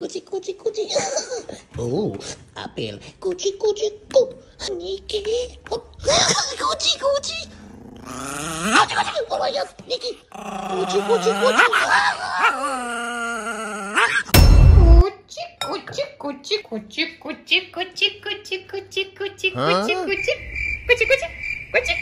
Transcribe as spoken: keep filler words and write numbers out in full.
꾸지 꾸지 꾸지 오 아벨 꾸지 꾸지 꾸 니키 꾸지 꾸지 꾸지 꾸지 꼬마야 니키 꾸지 꾸지 꾸지 꾸지 꾸지 꾸지 꾸지 꾸지 꾸지 꾸지 꾸지 꾸지 꾸지 꾸지 꾸지 꾸지